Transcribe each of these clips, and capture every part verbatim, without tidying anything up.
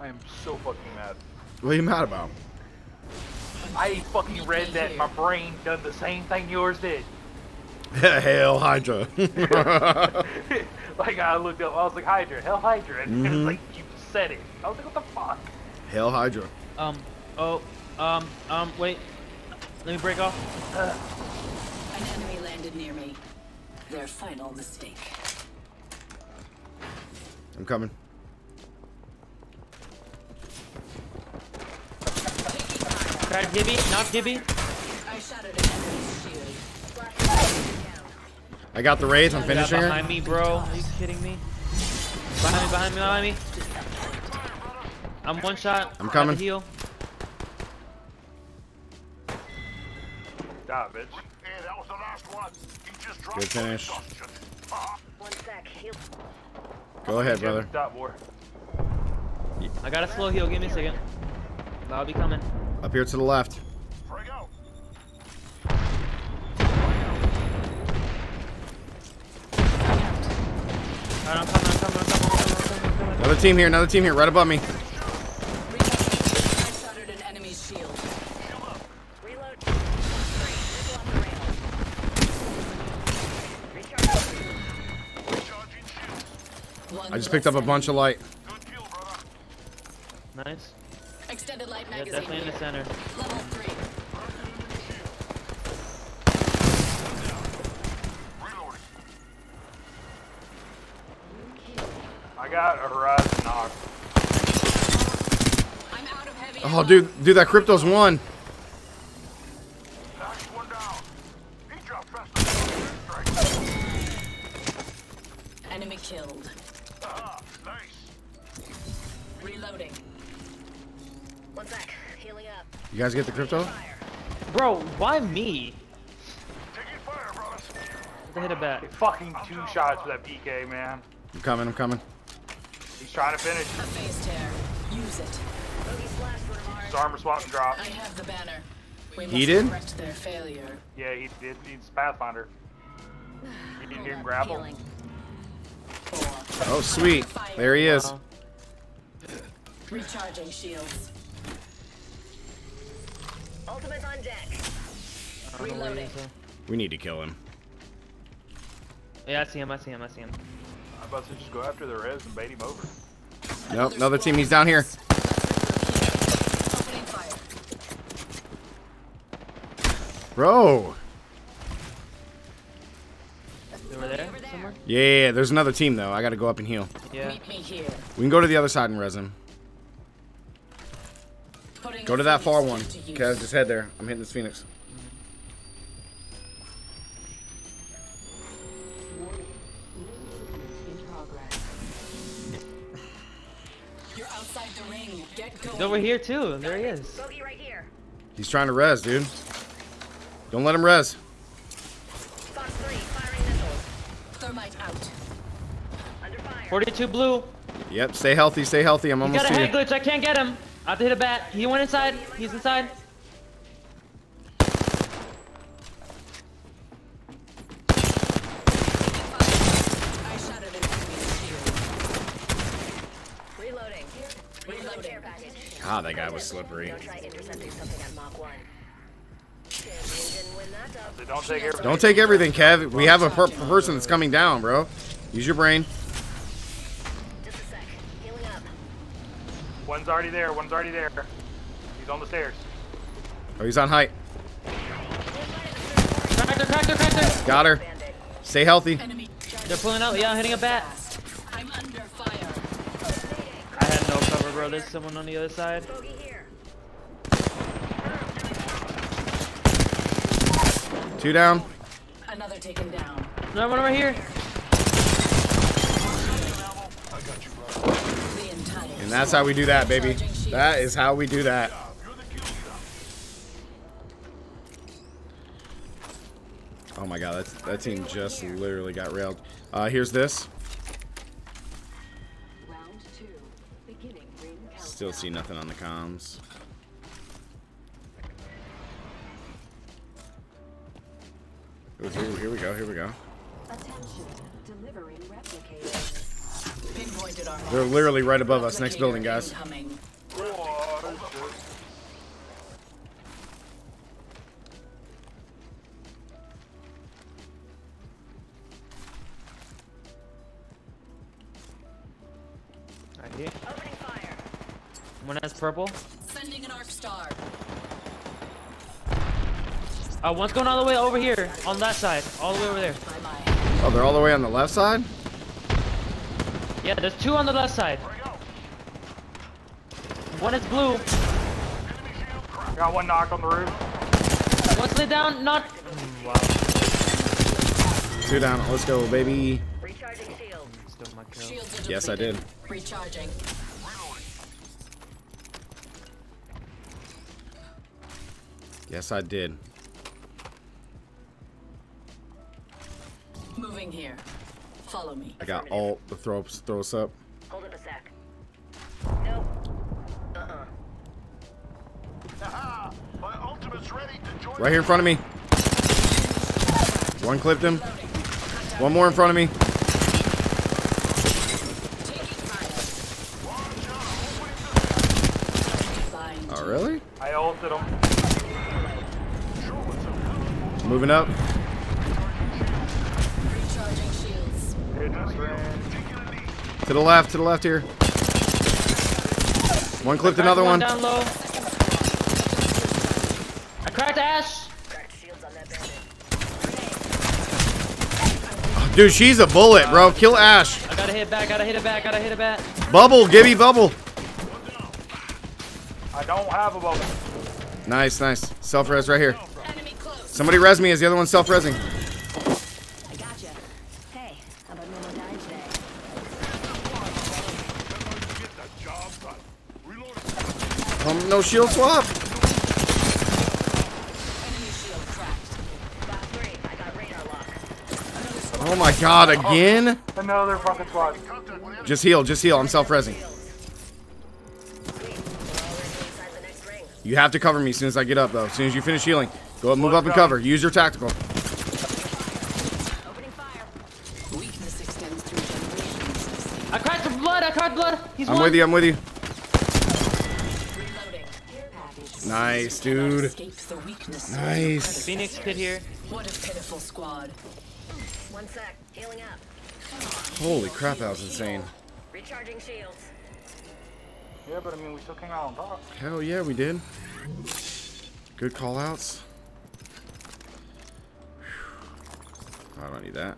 I am so fucking mad. What are you mad about? I fucking read that. My brain done the same thing yours did. Hell Hydra. Like I looked up, I was like Hydra, Hell Hydra, and mm-hmm. it was like you said it. I was like, what the fuck? Hell Hydra. Um. Oh. Um. Um. Wait. Let me break off. Uh. An enemy landed near me. Their final mistake. I'm coming. Grab Gibby, not Gibby. I shot at an enemy's shield. I got the raise. I'm finishing her. Behind me, bro. Are you kidding me? Behind me, behind me, behind me. I'm one shot. I'm coming. Heal. Die, bitch. Yeah, that was the last one. He just dropped. Good finish. One sec. Heal. Go ahead, brother. I got a slow heal. Give me a second. I'll be coming. Up here to the left. Another team here. Another team here. Right above me. I just picked up a bunch of light. Nice. Extended light magazine. Yeah, definitely in the center. Level three. I got a horizon knock. I'm out of heavy. Oh, dude, dude, that crypto's one. Enemy killed. Ah, nice. Reloading. One sec, healing up. You guys get the crypto? Bro, why me? Taking fire, brothers. I hit a bat. Fucking two shots for that P K, man. I'm coming, I'm coming. He's trying to finish. A phase tear. Use it. He's armor swap and drop. I have the banner. We he did? Their failure. Yeah, he did. He's Pathfinder. He didn't even grapple. Oh, sweet. There he is. Wow. Recharging shields. Ultimate on deck. Reloading. We need to kill him. Yeah, I see him. I see him. I see him. I'm about to just go after the res and bait him over. Nope, another team. He's down here. Bro. They were there somewhere? Yeah, yeah, yeah, there's another team though. I gotta go up and heal. Yeah. Meet me here. We can go to the other side and res him. Go to that far one. Okay, I'll just head there. I'm hitting this Phoenix. You're outside the ring. Get going. He's over here too. There he is. Bogey right here. He's trying to res, dude. Don't let him res. Fox three, firing missiles. Thermite out. Under fire. forty-two blue. Yep, stay healthy, stay healthy. I'm almost to you. He's got a head glitch. I can't get him. I have to hit a bat. He went inside. He's inside. I shot at him. Reloading. Reloading. Ah, that guy was slippery. Don't take everything. Don't take everything, Kev. We have a per person that's coming down, bro. Use your brain. One's already there, one's already there. He's on the stairs. Oh, he's on height. Cracked her, cracked her, cracked her. Got her. Stay healthy. They're pulling out, yeah, I'm hitting a bat. I'm under fire. I had no cover, bro. There's someone on the other side. Two down. Another taken down. Another one over here. And that's how we do that, baby. That is how we do that. Oh my god, that's, that team just literally got railed. Uh, here's this. Still see nothing on the comms. Ooh, here we go, here we go. They're literally right above us. Next building, guys. Incoming. dude. Opening fire. One has purple. Sending an arc star. Uh, one's going all the way over here, on that side, all the way over there. Oh, they're all the way on the left side? Yeah, there's two on the left side. One is blue. Got one knock on the roof. One's laid down, not... Wow. Two down, let's go, baby. Recharging shields. Yes, I did. Recharging. Yes, I did. Moving here. Follow me. I got alt to throw, throw us up. Hold up a sec. Nope. Uh-uh. Aha! My ultimate's ready to join. Right here in front of me. One clipped him. One more in front of me. Oh, really? I ulted him. Moving up. To the left, to the left here. One clipped another one. Down low. I cracked Ash. Dude, she's a bullet, bro. Kill Ash. I gotta hit it back, gotta hit it back, gotta hit it back. Bubble, Gibby, bubble. I don't have a bubble. Nice, nice. Self-res right here. Somebody res me as the other one's self-resing. Um, no shield swap. Enemy shield cracked. Got three. I got radar lock. Oh my god, again? Oh, another fucking squad. Just heal, just heal. I'm self-resing. You have to cover me as soon as I get up, though. As soon as you finish healing, go up, move up and cover. Use your tactical. Opening fire. Weakness extends through generations. I cracked the blood. I cracked blood. He's I'm one. with you. I'm with you. Nice, dude. Nice. Phoenix kid here. What a pitiful squad. One sec, healing up. Holy crap, that was insane. Recharging shields. Yeah, but I mean, we still came out on top. Hell yeah, we did. Good call outs. I don't need that.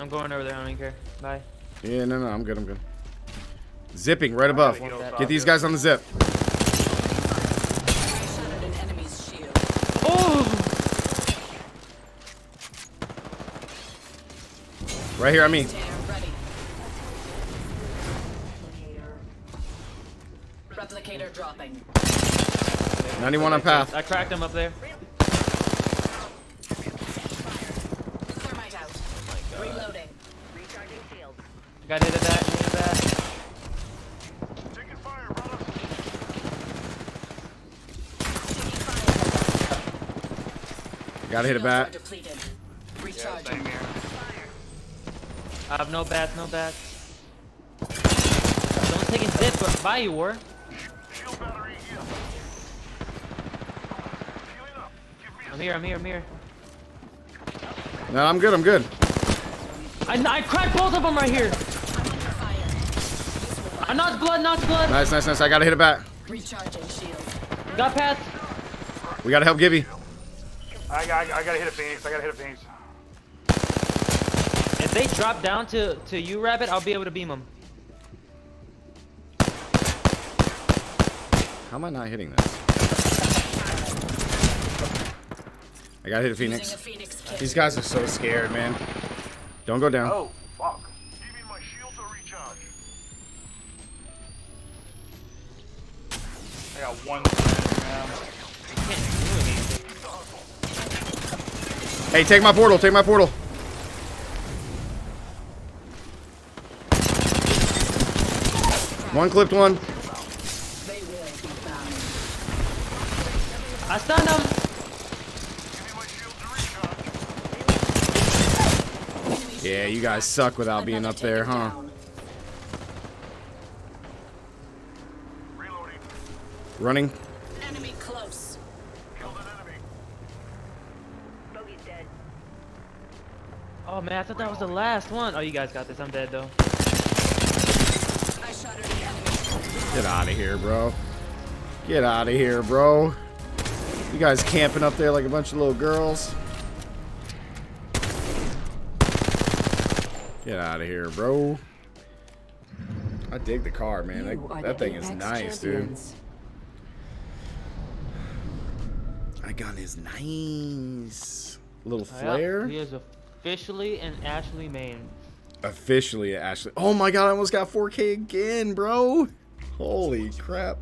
I'm going over there. I don't care. Bye. Yeah, no, no, I'm good. I'm good. Zipping right above. Get these guys on the zip. Oh! Right here on me. Replicator dropping. ninety-one on path. I cracked him up there. Thermite out. Reloading. Recharging shield. Got hit at that. Hit at that. Gotta hit a bat. Yeah, same here. I have no bats, no bats. Someone's taking zip, but by you were. I'm here, I'm here, I'm here. No, I'm good, I'm good. I, I cracked both of them right here. I knocked blood, knocked blood. Nice, nice, nice. I gotta hit a bat. Recharging shield. Got path. We gotta help Gibby. I, I, I gotta hit a Phoenix. I gotta hit a Phoenix. If they drop down to, to you, Rabbit, I'll be able to beam them. How am I not hitting this? I gotta hit a Phoenix. A Phoenix These guys are so scared, man. Don't go down. Oh, fuck. Give me my shield to recharge. I got one. They can't do anything. Hey, take my portal, take my portal. One clipped one. I stunned him. Yeah, you guys suck without being up there, huh? Running. Oh man, I thought that was the last one. Oh, you guys got this. I'm dead though. Get out of here, bro. Get out of here, bro. You guys camping up there like a bunch of little girls. Get out of here, bro. I dig the car, man. That, that thing is nice, dude. That gun is nice. A little flare. He is officially in Ashley, Maine. Officially at Ashley. Oh my god, I almost got four K again, bro. Holy crap.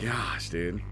Gosh, dude.